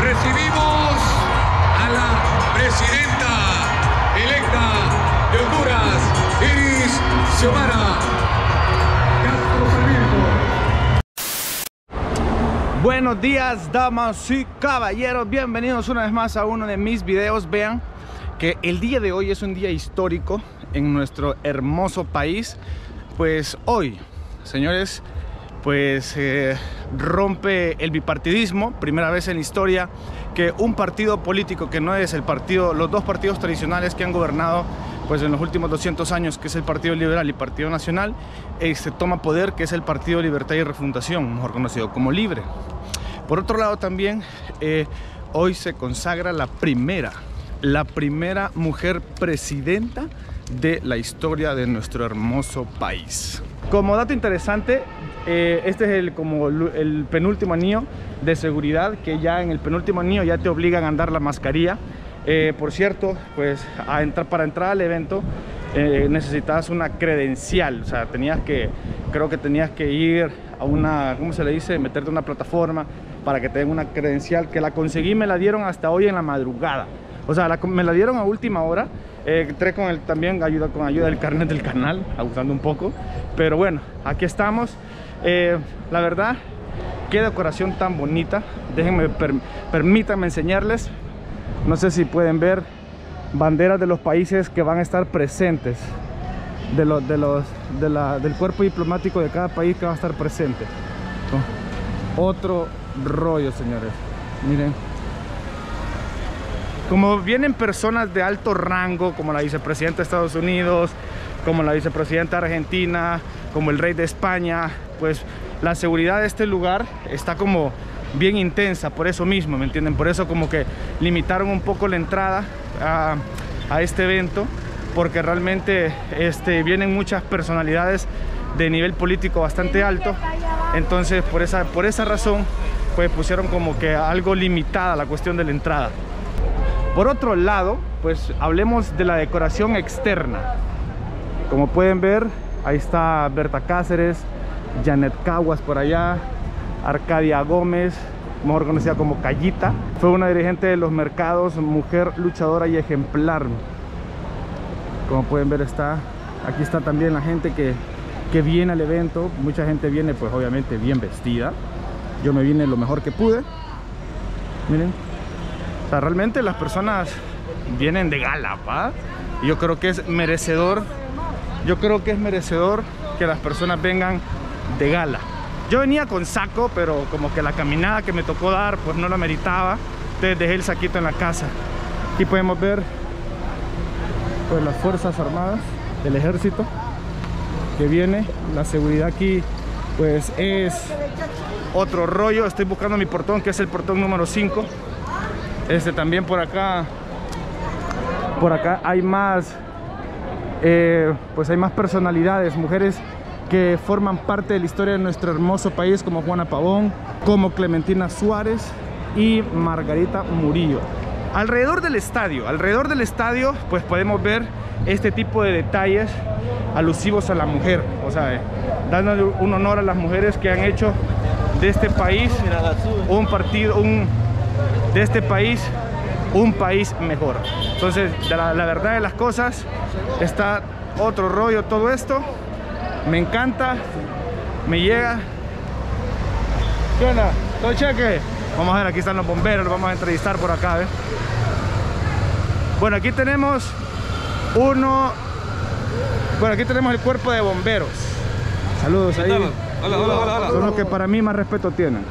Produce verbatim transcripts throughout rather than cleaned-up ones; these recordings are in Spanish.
Recibimos a la presidenta electa de Honduras, Iris Xiomara Castro Sarmiento. Buenos días, damas y caballeros, bienvenidos una vez más a uno de mis videos. Vean que el día de hoy es un día histórico en nuestro hermoso país. Pues hoy, señores, pues eh, rompe el bipartidismo, primera vez en la historia que un partido político que no es el partido, los dos partidos tradicionales que han gobernado pues en los últimos doscientos años, que es el Partido Liberal y Partido Nacional, eh, se toma poder, que es el Partido Libertad y Refundación, mejor conocido como Libre. Por otro lado también, eh, hoy se consagra la primera, la primera mujer presidenta de la historia de nuestro hermoso país. Como dato interesante, Eh, este es el, como el penúltimo anillo de seguridad, que ya en el penúltimo anillo ya te obligan a andar la mascarilla. Eh, por cierto, pues a entrar, para entrar al evento eh, necesitabas una credencial, o sea, tenías que, creo que tenías que ir a una, ¿cómo se le dice? Meterte a una plataforma para que te den una credencial, que la conseguí, me la dieron hasta hoy en la madrugada. O sea, la, me la dieron a última hora. Eh, entré con el, también ayuda, con ayuda del carnet del canal, abusando un poco. Pero bueno, aquí estamos. Eh, la verdad, qué decoración tan bonita. Déjenme, per, permítanme enseñarles. No sé si pueden ver banderas de los países que van a estar presentes, de los, de los, de la, del cuerpo diplomático de cada país que va a estar presente. Oh, otro rollo, señores. Miren, como vienen personas de alto rango, como la vicepresidenta de Estados Unidos, como la vicepresidenta de Argentina, como el rey de España, pues la seguridad de este lugar está como bien intensa, por eso mismo, ¿me entienden? Por eso como que limitaron un poco la entrada a, a este evento, porque realmente este, vienen muchas personalidades de nivel político bastante alto. Entonces por esa, por esa razón pues pusieron como que algo limitada la cuestión de la entrada. Por otro lado, pues hablemos de la decoración externa. Como pueden ver, ahí está Berta Cáceres, Janet Cahuas por allá, Arcadia Gómez, mejor conocida como Callita. Fue una dirigente de los mercados, mujer luchadora y ejemplar. Como pueden ver, está, aquí está también la gente que, que viene al evento. Mucha gente viene, pues obviamente bien vestida. Yo me vine lo mejor que pude. Miren, o sea, realmente las personas vienen de gala, ¿va? Y yo creo que es merecedor. Yo creo que es merecedor que las personas vengan de gala. Yo venía con saco, pero como que la caminada que me tocó dar pues no lo meritaba, entonces dejé el saquito en la casa. Aquí podemos ver pues las Fuerzas Armadas del Ejército que viene. La seguridad aquí pues es otro rollo. Estoy buscando mi portón, que es el portón número cinco. Este también por acá, por acá hay más. Eh, pues hay más personalidades, mujeres que forman parte de la historia de nuestro hermoso país, como Juana Pavón, como Clementina Suárez y Margarita Murillo. Alrededor del estadio, alrededor del estadio pues podemos ver este tipo de detalles alusivos a la mujer, o sea, eh, dándole un honor a las mujeres que han hecho de este país un partido, un, de este país un país mejor. Entonces, la, la verdad de las cosas, está otro rollo todo esto. Me encanta, me llega. ¿Qué onda? ¿Todo cheque? Vamos a ver, aquí están los bomberos, los vamos a entrevistar por acá, ¿eh? Bueno, aquí tenemos uno. Bueno, aquí tenemos el cuerpo de bomberos. Saludos ahí. Hola, hola, hola, hola. Son los que para mí más respeto tienen.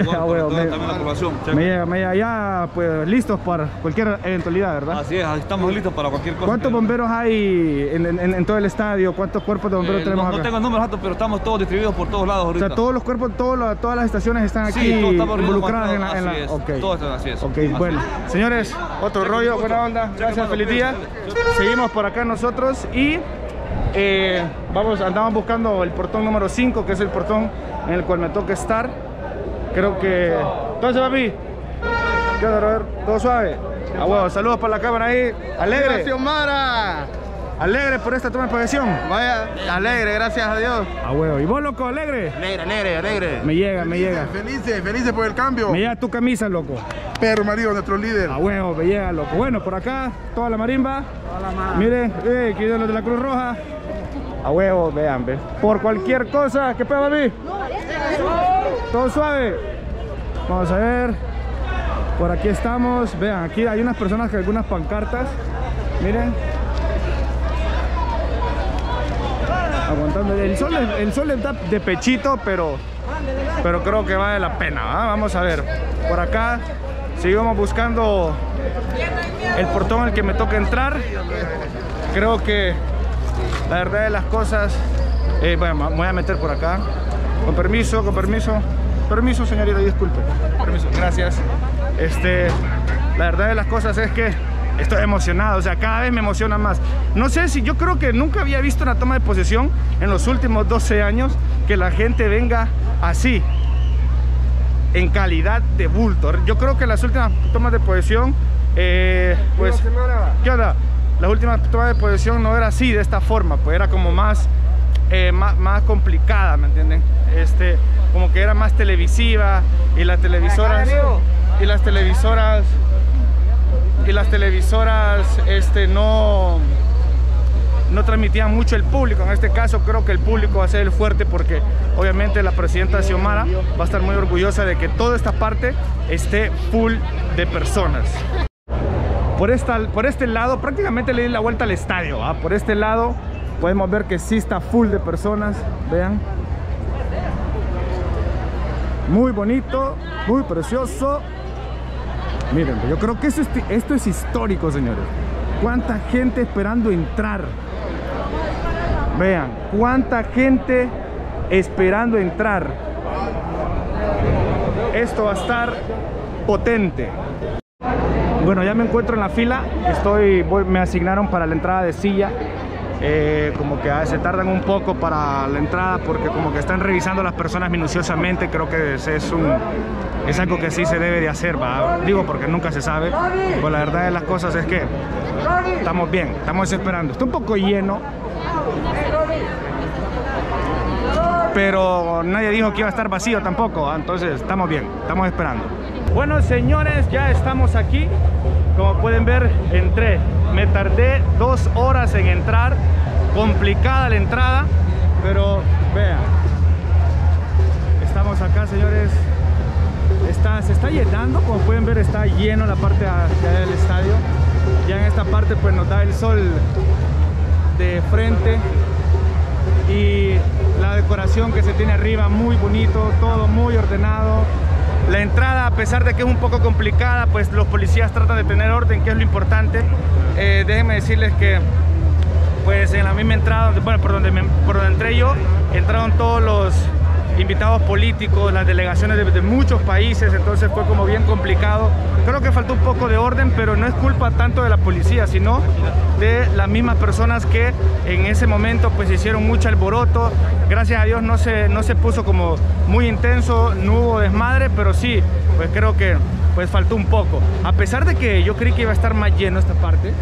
Igual, ah, bueno, me, también la población. Me llega, me llega ya, pues listos para cualquier eventualidad, ¿verdad? Así es, estamos listos para cualquier cosa. ¿Cuántos que... bomberos hay en, en, en todo el estadio? ¿Cuántos cuerpos de bomberos eh, tenemos no, acá? No tengo números altos, pero estamos todos distribuidos por todos lados ahorita. O sea, todos los cuerpos, todo lo, todas las estaciones están aquí, sí, involucradas en la... En la... Es, okay. Todos están así es. Ok, así bueno. Es. Señores, otro cheque rollo, buena onda. Gracias, feliz día. Seguimos por acá nosotros y... Eh, vamos, andamos buscando el portón número cinco, que es el portón en el cual me toca estar. Creo que... Entonces, papi, ¿qué onda, Robert? ¿Todo suave? Ah, bueno, saludos para la cámara ahí. ¡Alegre! ¡Xiomara! Alegre por esta toma de posesión. Vaya, alegre, gracias a Dios. A huevo. ¿Y vos, loco, alegre? Alegre, alegre, alegre. Me llega, me llega. Felices, felices por el cambio. Me llega tu camisa, loco. Perro Mario, nuestro líder. A huevo, me llega, loco. Bueno, por acá, toda la marimba. Toda la marimba. Miren, eh, que los de la Cruz Roja. A huevo, vean, ve. Por cualquier cosa, ¿qué pedo, papi? Todo suave. Vamos a ver. Por aquí estamos. Vean, aquí hay unas personas que algunas pancartas. Miren. Aguantando, el sol, el sol está de pechito, pero, pero creo que vale la pena, ¿eh? Vamos a ver, por acá seguimos buscando el portón al que me toca entrar. Creo que la verdad de las cosas, eh, bueno, me voy a meter por acá, con permiso, con permiso, permiso señorita, disculpe, permiso, gracias. Este, la verdad de las cosas es que... Estoy emocionado, o sea, cada vez me emociona más. No sé si, yo creo que nunca había visto una toma de posesión en los últimos doce años que la gente venga así, en calidad de bulto. Yo creo que las últimas tomas de posesión, eh, pues, ¿qué onda? Las últimas tomas de posesión no era así, de esta forma, pues era como más, eh, más, más complicada, ¿me entienden? Este, como que era más televisiva y las televisoras, y las televisoras... y las televisoras este, no, no transmitían mucho el público. En este caso creo que el público va a ser el fuerte, porque obviamente la presidenta Xiomara va a estar muy orgullosa de que toda esta parte esté full de personas. Por, esta, por este lado prácticamente le di la vuelta al estadio, ¿va? Por este lado podemos ver que sí está full de personas, vean. Muy bonito, muy precioso. Miren, yo creo que esto es, esto es histórico, señores. Cuánta gente esperando entrar. Vean, cuánta gente esperando entrar. Esto va a estar potente. Bueno, ya me encuentro en la fila. Estoy, voy, me asignaron para la entrada de silla. Eh, como que se tardan un poco para la entrada, porque como que están revisando las personas minuciosamente. Creo que es, es un... es algo que sí se debe de hacer, ¿va? Digo, porque nunca se sabe. Pues la verdad de las cosas es que estamos bien, estamos esperando. Está un poco lleno, pero nadie dijo que iba a estar vacío tampoco, ¿va? Entonces estamos bien, estamos esperando. Bueno, señores, ya estamos aquí. Como pueden ver, entré. Me tardé dos horas en entrar. Complicada la entrada, pero vean. Estamos acá, señores. Está, se está llenando, como pueden ver está lleno la parte de allá del estadio. Ya en esta parte pues nos da el sol de frente y la decoración que se tiene arriba muy bonito, todo muy ordenado. La entrada, a pesar de que es un poco complicada, pues los policías tratan de tener orden, que es lo importante. Eh, déjenme decirles que pues en la misma entrada, bueno, por donde, me, por donde entré yo, entraron todos los invitados políticos, las delegaciones de, de muchos países, entonces fue como bien complicado. Creo que faltó un poco de orden, pero no es culpa tanto de la policía, sino de las mismas personas que en ese momento pues hicieron mucho alboroto. Gracias a Dios no se, no se puso como muy intenso, no hubo desmadre, pero sí, pues creo que pues faltó un poco. A pesar de que yo creí que iba a estar más lleno esta parte,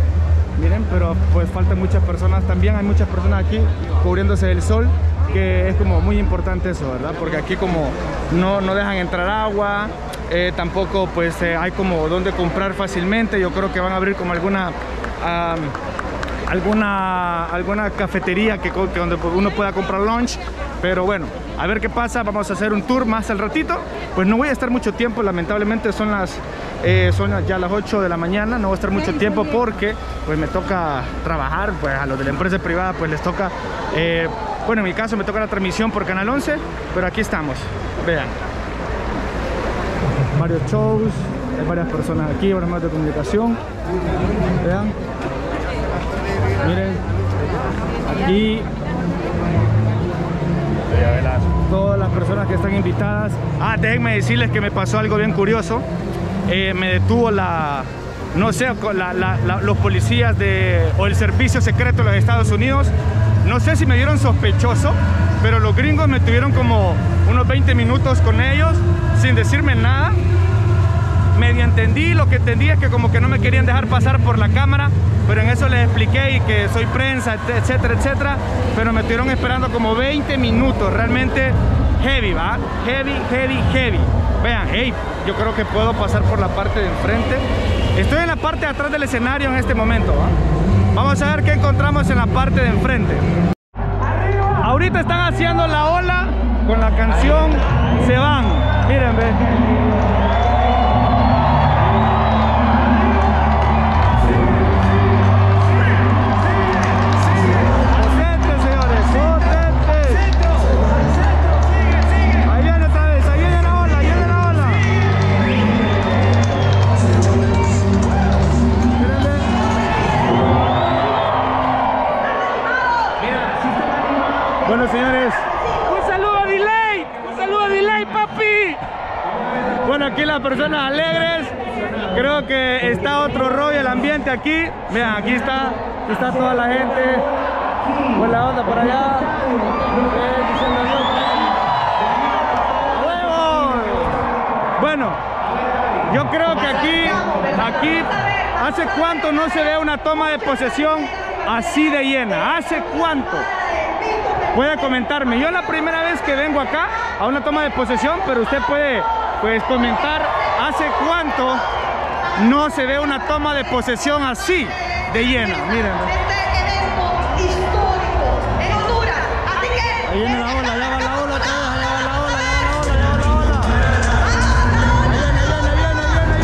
miren, pero pues faltan muchas personas también, hay muchas personas aquí cubriéndose del sol, que es como muy importante eso, ¿verdad? Porque aquí como no, no dejan entrar agua, eh, tampoco pues eh, hay como donde comprar fácilmente. Yo creo que van a abrir como alguna um, alguna alguna cafetería que, que donde uno pueda comprar lunch, pero bueno, a ver qué pasa. Vamos a hacer un tour más al ratito, pues no voy a estar mucho tiempo, lamentablemente son las eh, son ya las ocho de la mañana, no voy a estar mucho tiempo porque pues me toca trabajar, pues a los de la empresa privada pues les toca eh, Bueno, en mi caso me toca la transmisión por Canal once, pero aquí estamos. Vean. Varios shows, hay varias personas aquí, varios medios de comunicación. Vean. Miren. Aquí todas las personas que están invitadas. Ah, déjenme decirles que me pasó algo bien curioso. Eh, me detuvo la... no sé, la, la, la, los policías de, o el servicio secreto de los Estados Unidos. No sé si me dieron sospechoso, pero los gringos me tuvieron como unos veinte minutos con ellos sin decirme nada. Medio entendí, lo que entendí es que como que no me querían dejar pasar por la cámara, pero en eso les expliqué y que soy prensa, etcétera, etcétera, pero me estuvieron esperando como veinte minutos, realmente heavy, ¿va? Heavy, heavy, heavy. Vean, hey, yo creo que puedo pasar por la parte de enfrente. Estoy en la parte de atrás del escenario en este momento, ¿va? Vamos a ver qué encontramos en la parte de enfrente. ¡Arriba! Ahorita están haciendo la ola con la canción Se Van. Miren, ve. Bueno, señores, un saludo a Delay, un saludo a Delay, papi. Bueno, aquí las personas alegres, creo que está otro rollo el ambiente aquí. Vean, aquí está, aquí está toda la gente, buena onda por allá. Bueno, yo creo que aquí, aquí, hace cuánto no se ve una toma de posesión así de llena, hace cuánto. Puede comentarme, yo es la primera vez que vengo acá a una toma de posesión, pero usted puede pues comentar hace cuánto no se ve una toma de posesión así de llena. Miren, ahí viene la ola, allá va la ola, allá va la ola, allá va la ola, allá va la ola, allá viene, viene, viene, viene, viene, viene.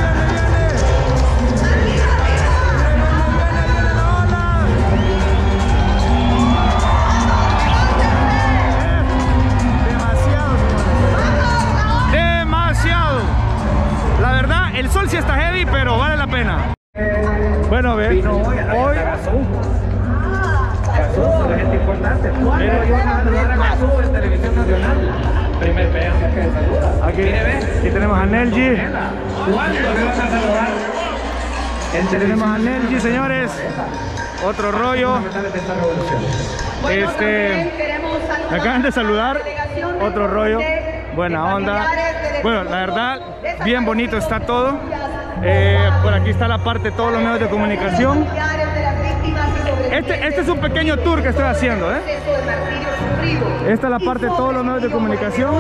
La verdad, el sol sí está heavy, pero vale la pena. Bueno, ven, vino hoy, hoy... Gazú, la gente importante. Pero yo a saludar a Gazú en Televisión Nacional. Primer peón que saluda. Aquí, aquí tenemos a Nelgi. ¿Cuándo le vas a saludar? Aquí tenemos a Nelgi, señores. Otro rollo. Este... Me acaban de saludar. Otro rollo. Buena onda. Bueno, la verdad, bien bonito está todo. Eh, por aquí está la parte de todos los medios de comunicación. Este, este es un pequeño tour que estoy haciendo, ¿eh? Esta es la parte de todos los medios de comunicación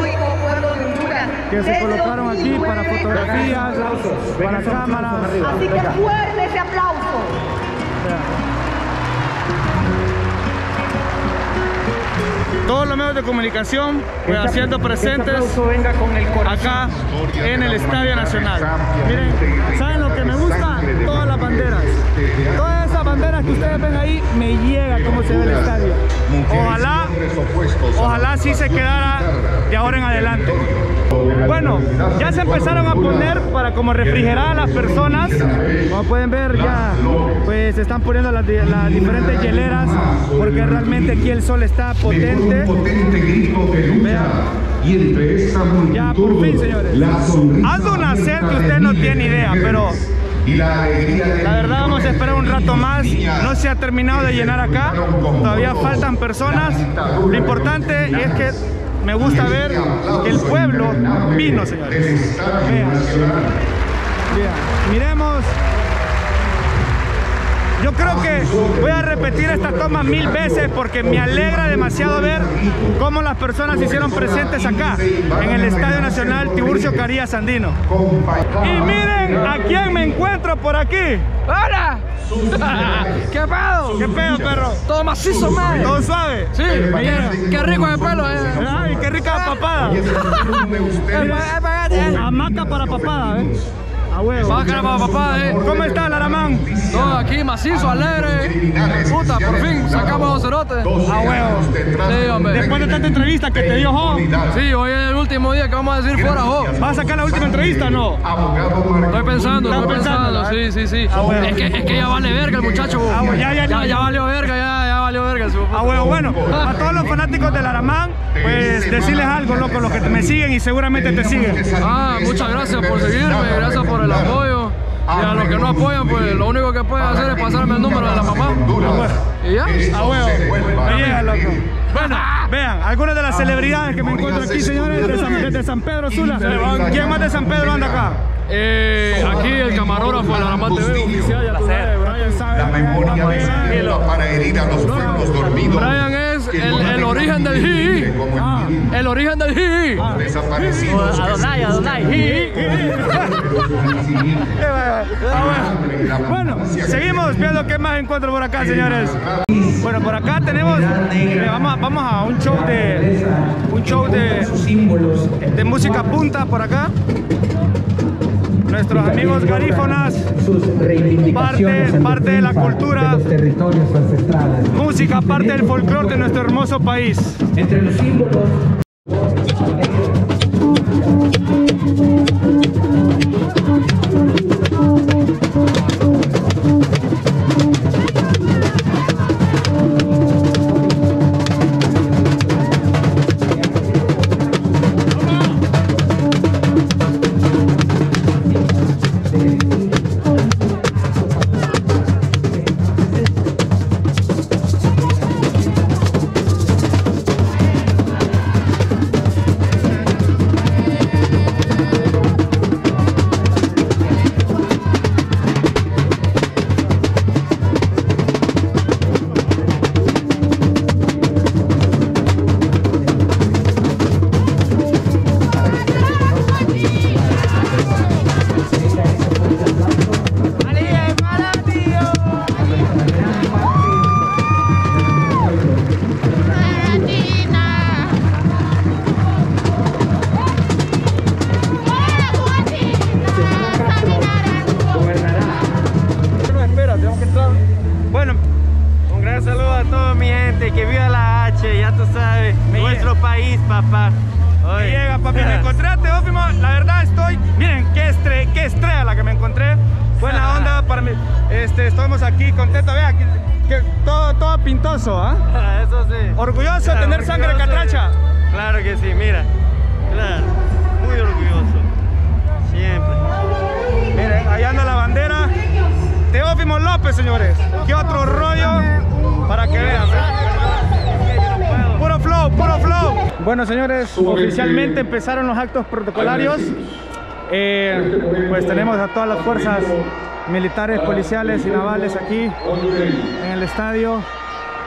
que se colocaron aquí para fotografías, para cámaras. Así que fuerte ese aplauso. Todos los medios de comunicación pues, haciendo presentes acá en el Estadio Nacional. Miren, ¿saben lo que me gusta? Todas las banderas. Todas esas banderas que ustedes ven ahí, me llega cómo se ve el estadio. Ojalá, ojalá sí se quedara de ahora en adelante. Bueno, ya se empezaron a poner para como refrigerar a las personas. Como pueden ver, ya pues se están poniendo las, las diferentes hieleras porque realmente aquí el sol está potente. Un potente grito que lucha y entre esa multitud, ya por fin, señores, hace una sed que usted no tiene idea, pero la verdad vamos a esperar un rato más. No se ha terminado de llenar acá, todavía faltan personas. Lo importante es que me gusta ver que el pueblo vino, señores. Vean, vean, miremos. Yo creo que voy a repetir esta toma mil veces porque me alegra demasiado ver cómo las personas se hicieron presentes acá, en el Estadio Nacional Tiburcio Carías Sandino. Y miren a quién me encuentro por aquí. ¡Hola! ¡Qué pedo! ¡Qué pedo, perro! Todo macizo, man. Todo suave. Sí. Qué rico el pelo, eh. Ay, qué rica la papada. Hamaca para papada, eh. A huevo. Bácara para papá, eh. ¿Cómo está el Aramán? Todo aquí, macizo, alegre. Puta, por fin, sacamos dos cerotes. A huevo. Sí, hombre. Después de tanta entrevista que te dio Jo. Sí, hoy es el último día que vamos a decir fuera Jo. ¿Vas a sacar la última entrevista o no? Estoy pensando, estoy pensando. Sí, sí, sí. Es que, es que ya vale verga el muchacho. Ya, ya, ya. Ya valió verga, ya, ya valió verga. A huevo, bueno. A todos los fanáticos del Aramán, pues decirles algo, loco, los que me siguen y seguramente te siguen. Ah, muchas gracias por seguirme, gracias por el apoyo. Y a los que no apoyan, pues lo único que pueden hacer es pasarme el número de la mamá. Y ya. A huevo. Me llega, loco. Bueno, vean, algunas de las celebridades que me encuentro aquí, señores, de San, desde San Pedro Sula. ¿Quién más de San Pedro anda acá? Eh, aquí el camarógrafo, el Aramán T V oficial, ya la sé. La memoria de Xiomara para herir a los muertos dormidos. Brian es el, el origen del Jiji. Ah, el origen del Jiji. Ah, desaparecidos. Adonai, Adonai, Jiji. Bueno, seguimos viendo qué más encuentro por acá, señores. Bueno, por acá tenemos, eh, vamos, vamos a un show de, un show de, de música punta por acá. Nuestros amigos garífonas, parte, parte de la cultura, música, parte del folclore de nuestro hermoso país. Entre los símbolos. Bueno, señores, oficialmente empezaron los actos protocolarios. Eh, pues tenemos a todas las fuerzas militares, policiales y navales aquí en el estadio.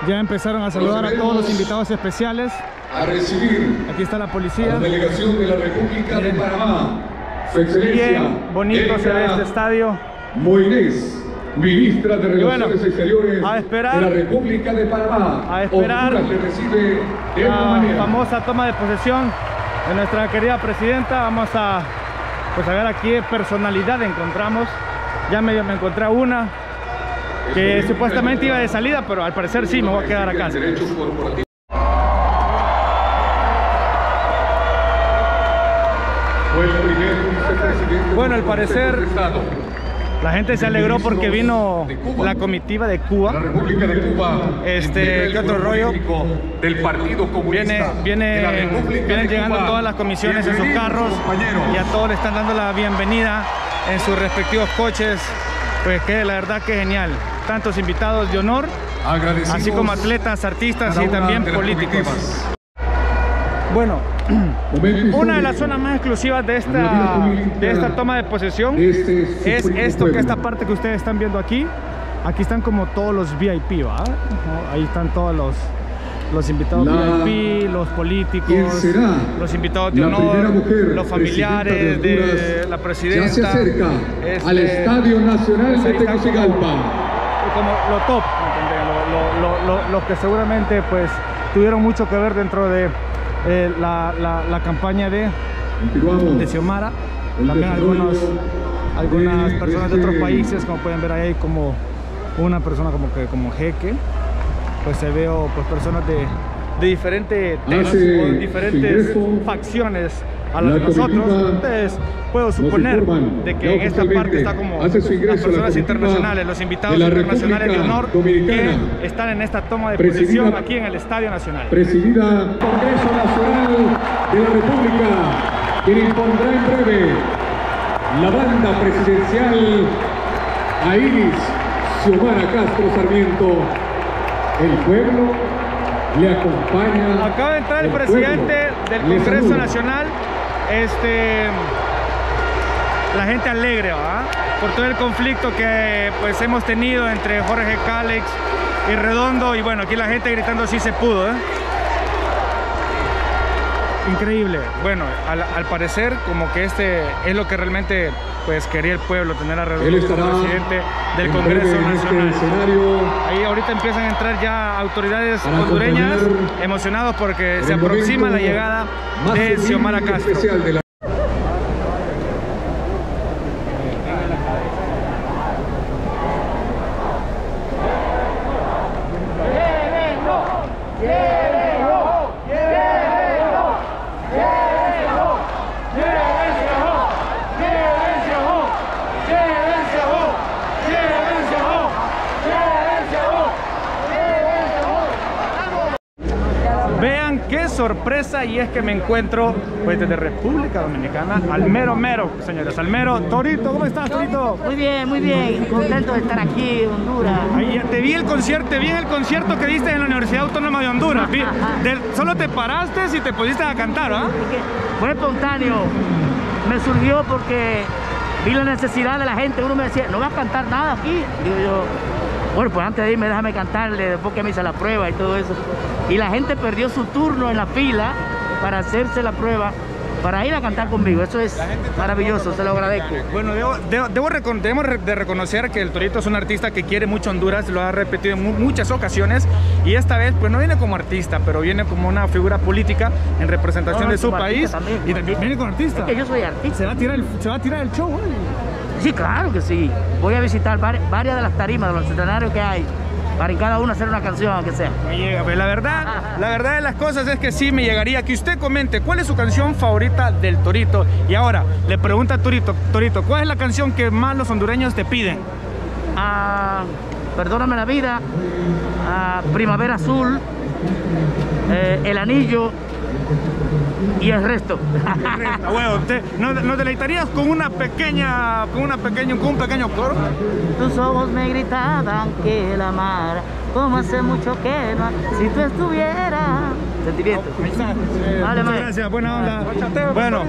Ya empezaron a saludar a todos los invitados especiales. A recibir. Aquí está la policía. La delegación de la República de Panamá. Su excelencia. Bien bonito se ve este estadio. Moines, ministra de Relaciones bueno, Exteriores a esperar, de la República de Panamá. A esperar recibe de la famosa toma de posesión de nuestra querida presidenta. Vamos a, pues a ver aquí qué personalidad encontramos. Ya medio me encontré una que el supuestamente iba de salida, pero al parecer sí me voy a quedar acá. Bueno, al parecer la gente se alegró porque vino la comitiva de Cuba. La República de Cuba. Este, ¿qué otro rollo? Del Partido Comunista. Viene, viene, vienen llegando todas las comisiones en sus carros y a todos le están dando la bienvenida en sus respectivos coches. Pues que la verdad que genial. Tantos invitados de honor, así como atletas, artistas y también políticos. Bueno, una de las zonas más exclusivas de esta, de esta toma de posesión es esto, que esta parte que ustedes están viendo aquí, aquí están como todos los V I P, ¿va? Ahí están todos los, los invitados la... V I P, los políticos, los invitados de honor, los familiares de, Honduras, de la presidenta. Ya se acerca este, al Estadio Nacional de Tegucigalpa. Como, como lo top, los lo, lo, lo que seguramente pues tuvieron mucho que ver dentro de Eh, la, la, la campaña de, de Xiomara, también algunos algunas personas de otros países, como pueden ver ahí, como una persona como que como jeque, pues se veo pues personas de, de diferentes temas o diferentes facciones a las de nosotros. Entonces puedo suponer de que en esta parte está como las personas internacionales, los invitados internacionales de honor que están en esta toma de posición aquí en el Estadio Nacional. Presidida Congreso Nacional de la República, quien impondrá en breve la banda presidencial a Iris Xiomara Castro Sarmiento. El pueblo le acompaña. Acaba de entrar el, el presidente del Congreso Nacional. Este, la gente alegre, ¿verdad? Por todo el conflicto que pues hemos tenido entre Jorge Cálex y Redondo. Y bueno, aquí la gente gritando sí se pudo, ¿eh? Increíble. Bueno, al, al parecer como que este es lo que realmente pues quería el pueblo, tener a Redondo como presidente del Congreso Nacional. Ahí ahorita empiezan a entrar ya autoridades hondureñas emocionados porque se aproxima la llegada de Xiomara Castro. Sorpresa, y es que me encuentro pues desde República Dominicana al mero mero, señores, al mero Torito. ¿Cómo estás, Torito? Muy bien, muy bien, contento de estar aquí en Honduras. Ahí te vi el concierto, te vi el concierto que diste en la Universidad Autónoma de Honduras. Vi, del, solo te paraste y te pusiste a cantar, ¿ah? ¿eh? Fue espontáneo, me surgió porque vi la necesidad de la gente. Uno me decía, no vas a cantar nada aquí. Digo yo, bueno, pues antes de irme déjame cantarle, después que me hice la prueba y todo eso. Y la gente perdió su turno en la fila para hacerse la prueba, para ir a cantar conmigo. Eso es maravilloso, se lo agradezco. Bueno, debo, debo, debo, recon, debo de reconocer que el Torito es un artista que quiere mucho Honduras, lo ha repetido en mu muchas ocasiones, y esta vez pues no viene como artista, pero viene como una figura política en representación no, no, de su país también, y también viene como artista. Es que yo soy artista. Se va a tirar el, se va a tirar el show, ¿eh? Sí, claro que sí. Voy a visitar var varias de las tarimas, de los escenarios que hay, para en cada uno hacer una canción, aunque sea. Me llega, pues la verdad, la verdad de las cosas es que sí me llegaría que usted comente cuál es su canción favorita del Torito. Y ahora, le pregunta a Torito, Torito, ¿cuál es la canción que más los hondureños te piden? Ah, Perdóname la vida, ah, Primavera Azul, eh, El Anillo y el resto. El resto. Bueno, ¿te, no, ¿nos deleitarías con una pequeña, con una pequeña, con un pequeño coro? Tus ojos me gritaban que la amara, como hace mucho que no, si tú estuvieras. Sentimientos. Ahí está. Eh, vale, muchas gracias, buena onda. Vale. Bueno,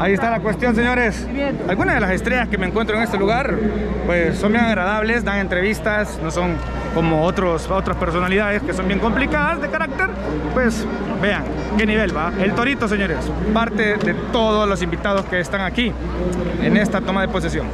ahí está la cuestión, señores. Algunas de las estrellas que me encuentro en este lugar, pues son bien agradables, dan entrevistas, no son como otros, otras personalidades que son bien complicadas de carácter. Pues vean qué nivel va el Torito, señores. Parte de todos los invitados que están aquí en esta toma de posesión.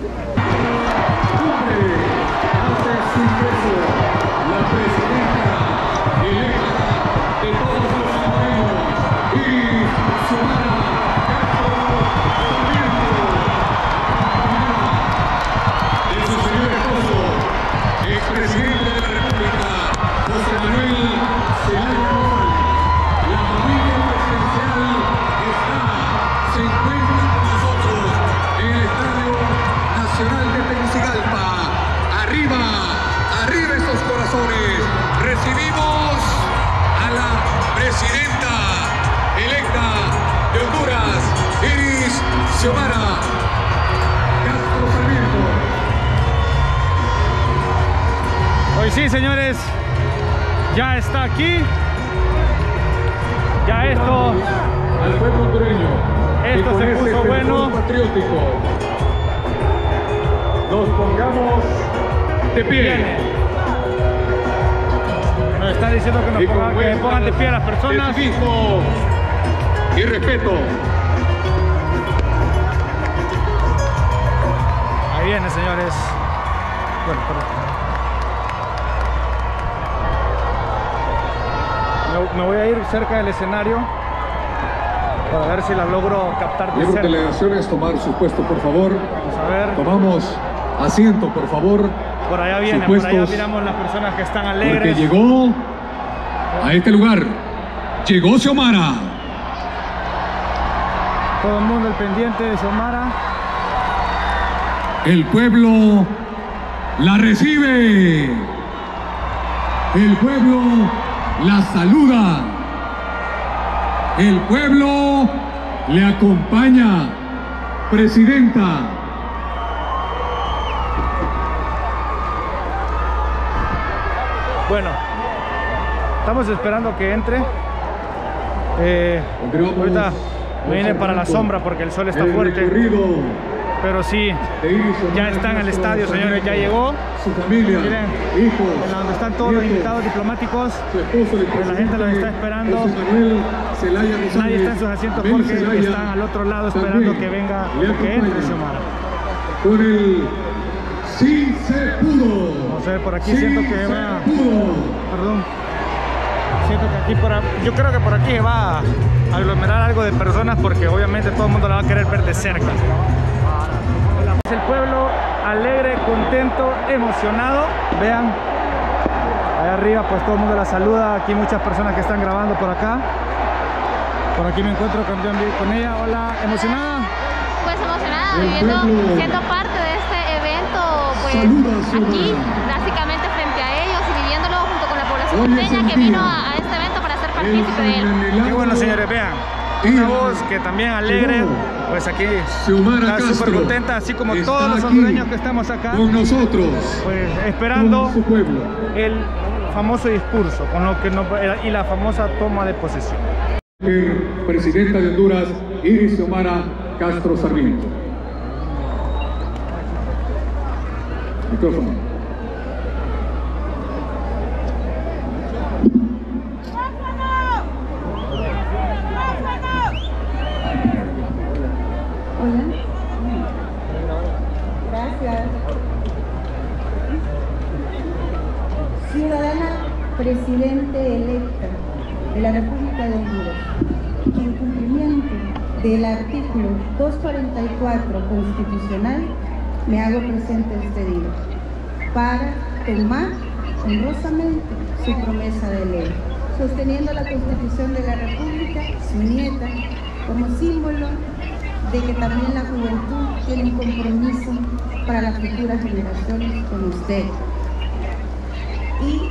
Xiomara Castro Sarmiento. Hoy sí, señores, ya está aquí. Ya esto, al pueblo hondureño, esto se puso bueno. Patriótico. Nos pongamos de pie. Nos está diciendo que nos ponga, que pongan de pie a las personas. Y respeto. Viene, señores. Bueno, perdón. Me voy a ir cerca del escenario para ver si la logro captar. Quiero cerca. Delegaciones tomar su puesto, por favor. Vamos a ver. Tomamos asiento, por favor. Por allá viene, por allá miramos las personas que están alegres. Porque llegó a este lugar. Llegó Xiomara. Todo el mundo al pendiente de Xiomara. El pueblo la recibe. El pueblo la saluda. El pueblo le acompaña, presidenta. Bueno, estamos esperando que entre. Eh, ahorita viene para la sombra porque el sol está fuerte. Pero sí, ya está en el estadio, señores, ya llegó. Su familia, miren, hijos, donde están todos los invitados diplomáticos. La gente los está esperando. Nadie está en sus asientos porque están al otro lado esperando que venga, que entre Xiomara. Con el sí se pudo. Vamos a ver por aquí, siento que va. Perdón. Siento que aquí por, yo creo que por aquí se va a aglomerar algo de personas porque obviamente todo el mundo la va a querer ver de cerca. El pueblo alegre, contento, emocionado. Vean, allá arriba pues todo el mundo la saluda. Aquí muchas personas que están grabando por acá. Por aquí me encuentro con, con ella. Hola, ¿emocionada? Pues emocionada, viviendo, siendo parte de este evento, pues saluda, aquí, básicamente frente a ellos y viviéndolo junto con la población porteña que vino a, a este evento para ser partícipe de él. Qué bueno, señores, vean. Una voz que también alegre. Pues aquí está súper contenta, así como todos los hondureños que estamos acá con nosotros, pues esperando su pueblo, el famoso discurso con lo que nos, y la famosa toma de posesión. Presidenta de Honduras, Iris Xiomara Castro Sarmiento. Micrófono. Presidente electa de la República de Honduras, que en cumplimiento del artículo doscientos cuarenta y cuatro constitucional me hago presente este día para tomar honrosamente su promesa de ley, sosteniendo la Constitución de la República, su nieta, como símbolo de que también la juventud tiene un compromiso para las futuras generaciones con usted. Y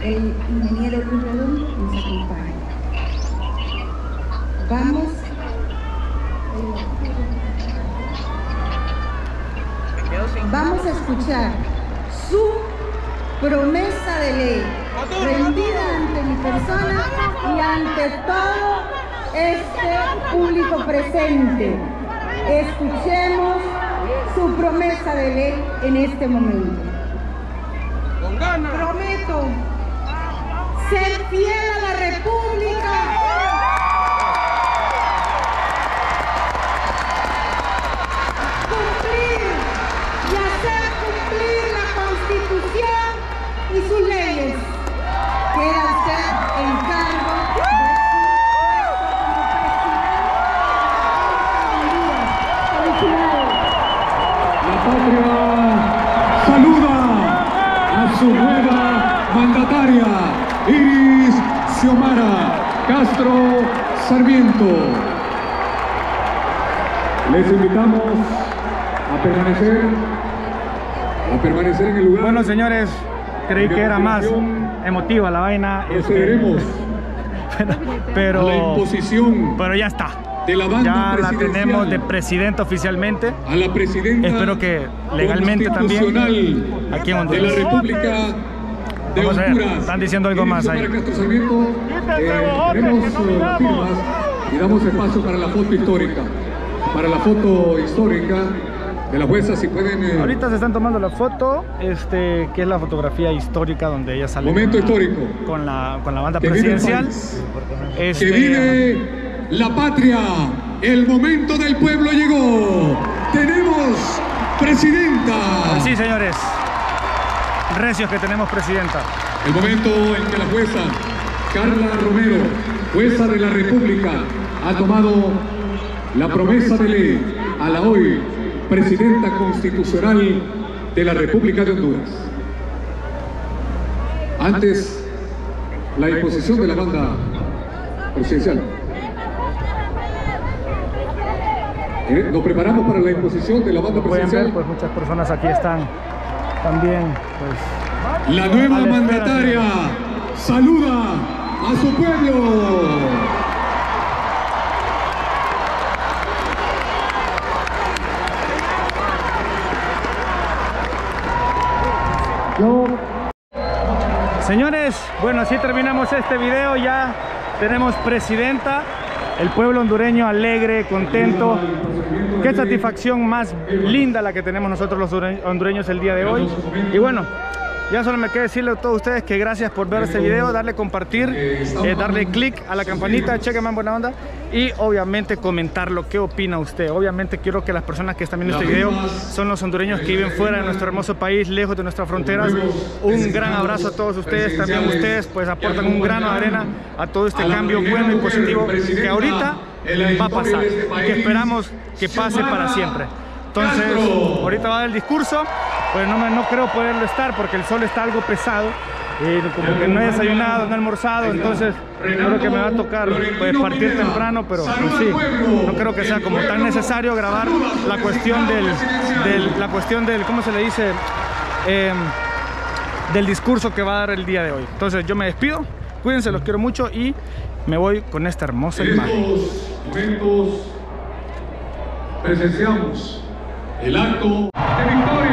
el ingeniero Luis Redondo nos acompaña. Vamos. Vamos a escuchar su promesa de ley, rendida ante mi persona y ante todo este público presente. Escuchemos su promesa de ley en este momento. Prometo ser fiel a la República, cumplir y hacer cumplir la Constitución y sus leyes. Queda usted en cargo de su puesto como presidente. La patria saluda a su nueva mandataria. Iris Xiomara Castro Sarmiento. Les invitamos a permanecer, a permanecer en el lugar. Bueno, señores, creí que era más emotiva la vaina. Procederemos pero, a la imposición. Pero ya está. De la banda ya la tenemos de presidenta oficialmente. A la presidenta. Espero que legalmente también. Aquí en Honduras. De la República. Vamos a ver, están diciendo algo más ahí. Tenemos firmas y damos espacio para la foto histórica. Para la foto histórica de la jueza, si pueden. Eh, Ahorita se están tomando la foto, este, que es la fotografía histórica donde ella sale. Momento histórico. Con la, con la banda presidencial. Este, que vive la patria. El momento del pueblo llegó. Tenemos presidenta. Sí, señores. Recios que tenemos, presidenta. El momento en que la jueza Carla Romero, jueza de la República, ha tomado la promesa de ley a la hoy Presidenta Constitucional de la República de Honduras. Antes, la imposición de la banda presidencial. Nos preparamos para la imposición de la banda presidencial. Ver, pues muchas personas aquí están también. Pues, la nueva mandataria saluda a su pueblo. No. Señores, bueno, así terminamos este video. Ya tenemos presidenta, el pueblo hondureño alegre, contento. Qué satisfacción más linda la que tenemos nosotros los hondureños el día de hoy. Y bueno, ya solo me queda decirle a todos ustedes que gracias por ver este video, darle compartir, eh, darle click a la campanita, chequenme en buena onda. Y obviamente comentar lo que opina usted. Obviamente quiero que las personas que están viendo este video son los hondureños que viven fuera de nuestro hermoso país, lejos de nuestras fronteras. Un gran abrazo a todos ustedes. También ustedes pues aportan un grano de arena a todo este cambio bueno y positivo que ahorita va a pasar y que esperamos que pase para siempre. Entonces ahorita va el discurso. Pues no, me, no creo poderlo estar porque el sol está algo pesado. Y como que no he desayunado, no he almorzado, entonces creo que me va a tocar pues, partir temprano, pero pues, sí, no creo que sea como tan necesario grabar la cuestión del, del, la cuestión del ¿cómo se le dice? Eh, del discurso que va a dar el día de hoy. Entonces yo me despido, cuídense, los quiero mucho y me voy con esta hermosa imagen. En estos momentos presenciamos el acto de victoria.